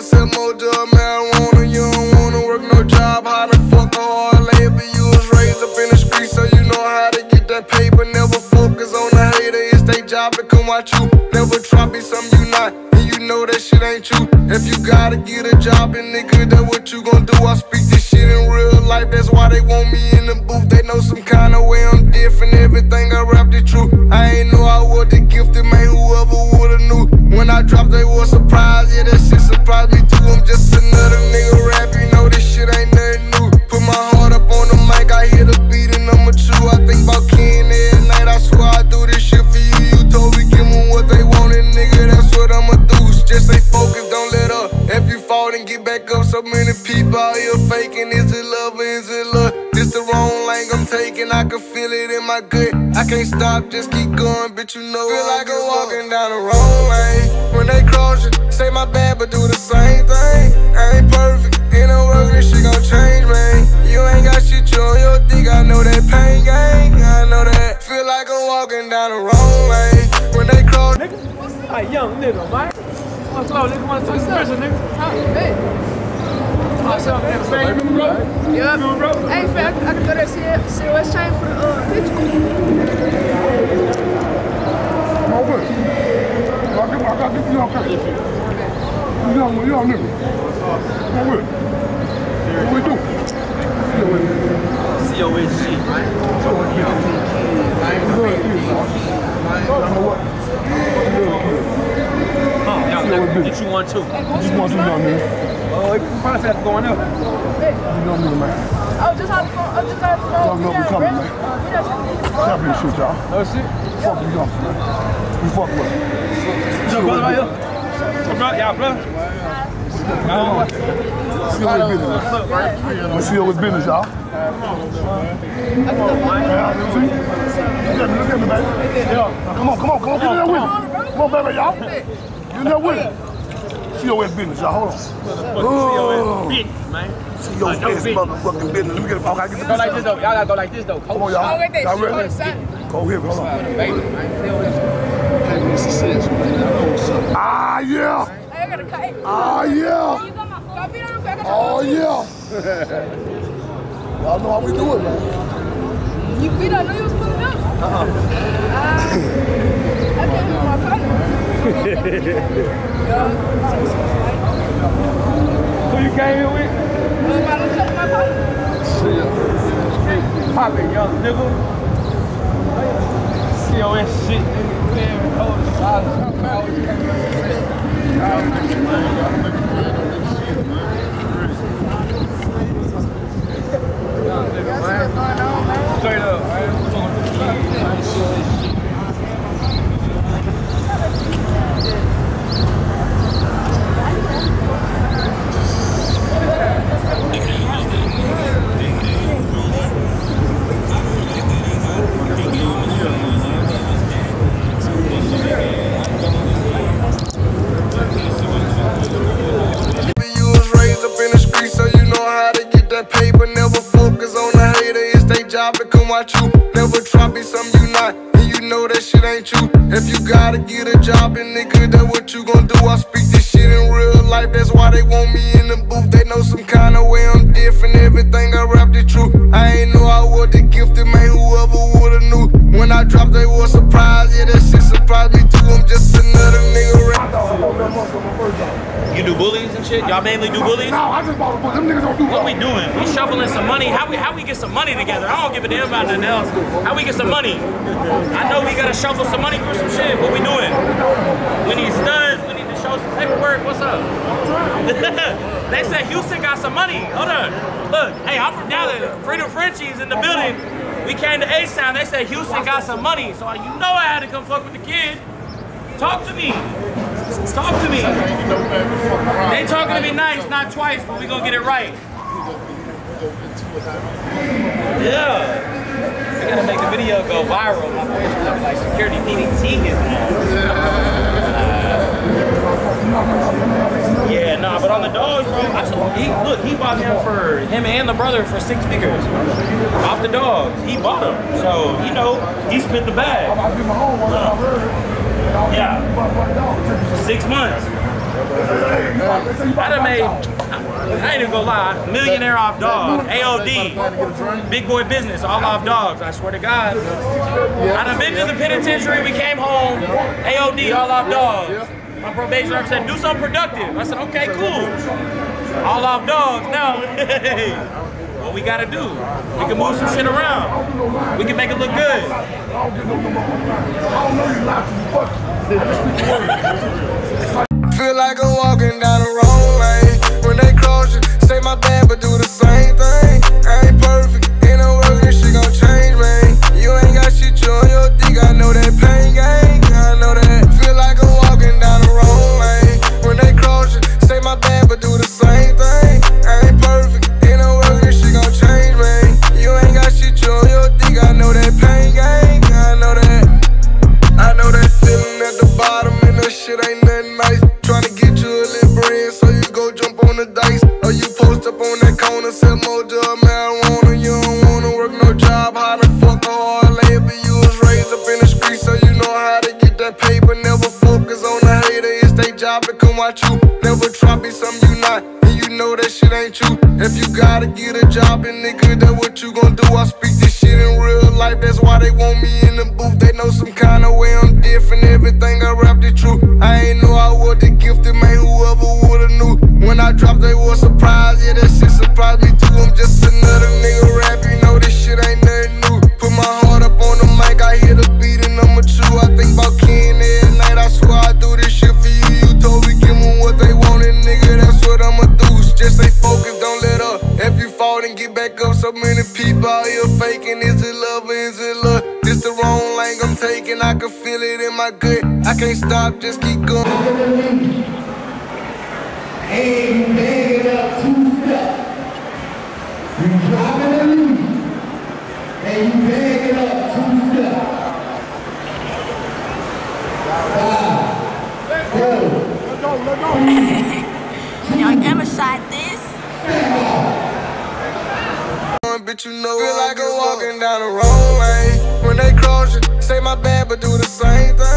to sell more drug marijuana. You don't wanna work no job, how the fuck a hard labor. You was raised up in the streets, so you know how to get that paper. Never focus on the hater, it's their job to come out you. Never try be something you not, and you know that shit ain't true. If you gotta get a job, and nigga, that what you gon' do. I speak this shit in real life, that's why they want me in the booth. They know some kind of way I'm different, everything I rap the truth. I ain't know I was the gifted man, whoever would've knew. When I dropped, they was surprised, yeah, that shit surprised me too. I'm just another nigga rap, you know this shit ain't nothing new. Put my heart up on the mic, I hear the beat and I'ma chew. I think about Ken every night, I swear I do this shit for you. You told me give them what they wanted, nigga, that's what I'ma do. Just stay focused, don't let up. If you fall, then get back up. So many people out here faking, is it love or is it luck? This the wrong lane I'm taking, I can feel it in my gut. I can't stop, just keep going, bitch, you know feel like I'm walking down the wrong lane. When they cross you, say my bad, but do the same thing. I ain't perfect, ain't no work, this shit gon' change, man. You ain't got shit, you on your dick, I know that pain gang, I know that. Feel like I'm walking down the wrong lane. When they cross you, nigga, what's up? A young nigga, man. What's up, nigga? Wanna talk serious, nigga? How you been? What's up, man? You doing, bro? Yeah. You doing, bro? Hey, fam, I can throw that COS chain for the picture. I'm over. I gotta get you on camera. You on nigga. I'm over. What we do? COS shit, man. What you want to? What you want to, young man? Oh, it's process going up. Hey. You know me, man. I was just on the phone. I was just on the phone. Y'all know we coming, man. Stop here and shoot, y'all. No shit? Fuck you, y'all, man. You fuck with it. What's up, brother, right here? What's up, y'all, brother? See how it's business, man. Let's see how it's business, y'all. Look at me, baby. Come on. Come on, baby, y'all. You know what? COS business, y'all. Hold on. COS business, man. COS business, motherfucking business. Let me get it. I gotta get the like this, though. Y'all gotta go like this, though. Come on, y'all. Y'all ready? Go here, hold on. Ah, yeah. Ah, yeah. Oh, yeah. Y'all know how we do it, man. You beat, I know you was pulling up. I can't do my partner. Who you came here with? Shit. Poppin' young nigga. COS shit, nigga. Man, I straight up, man. You never try be something you not, and you know that shit ain't true. If you gotta get a job, and nigga, that what you gon' do. I speak this shit in real life, that's why they want me in the booth. They know some kind of way I'm different, everything I rap the truth. I ain't know I was the gifted man, whoever would've knew. When I dropped, they was surprised, yeah, that shit surprised me too. I'm just another nigga rap. You do bullies and shit? Y'all mainly do bullies? No, I just bought a bully. Them niggas don't do what we doing? We shoveling some money. How we get some money together? I don't give a damn about nothing else. How we get some money? I know we gotta shovel some money for some shit. What we doing? We need studs. We need to show some paperwork. What's up? They said Houston got some money. Hold on. Look, hey, I'm from Dallas. Freedom Frenchies in the building. We came to A-Sound. They said Houston got some money. So you know I had to come fuck with the kid. Talk to me. Talk to me. They talking to me nice, not twice, but we gonna get it right. Yeah. We gotta make the video go viral. My boys look like security DDT is now. Yeah, nah, but on the dogs, bro, he bought him and the brother for 6 figures. Off the dogs, he bought them. So, you know, he spent the bag. Yeah. 6 months. I'd have made, I ain't even gonna lie, millionaire off dogs, AOD, big boy business, all off dogs, I swear to God. I'd have been to the penitentiary, we came home, AOD, all off dogs. My probation officer said, do something productive. I said, okay, cool. All off dogs, now. What we gotta do, we can move some shit around. We can make it look good. Feel like I'm walking down the wrong way. When they cross you, say my bad, but do the same thing. I ain't perfect, ain't no way this shit gon' change me. You ain't got shit, you on your dick, I know that pain gang, I know that. Feel like I'm walking down the wrong way. When they cross you, say my bad, but do the same thing. I ain't perfect. I know that pain gang, I know that feeling at the bottom, and that shit ain't nothing nice. Tryna get you a little bread, so you go jump on the dice. Or you post up on that corner, sell mojo marijuana. You don't wanna work no job, how the fuck a hard labor. You was raised up in the streets, so you know how to get that paper. Never focus on the hater, it's their job to come watch you. Never try be something you not, and you know that shit ain't true. If you gotta get a job, and nigga, that what you gon' do. I speak this shit in real life, that's why they want me in the booth. They know some kind of way I'm different, everything I rap the truth. I ain't know I was the gifted man, whoever would've knew. When I dropped, they was surprised, yeah, that shit surprised me too. I'm just another nigga rap, you know this shit ain't nothing new. Put my heart up on the mic, I hear the beat and I'm a true. I think about Ken every night, I swear I do this shit for you. You told me give them what they wanted, nigga, that's what I'ma do. Just stay focused, don't let up. If you fall, then get back up. So many people out here faking. Is it love or is it luck? This the wrong lane I'm taking. I can feel it in my gut. I can't stop, just keep going. Hey, you made it up 2 steps. You dropping the lead. Hey, you made it up 2 steps. 5, 4, 3. Y'all ever shot this? Bitch, you know, feel like I'm walking down the wrong way. When they cross you, say my bad, but do the same thing.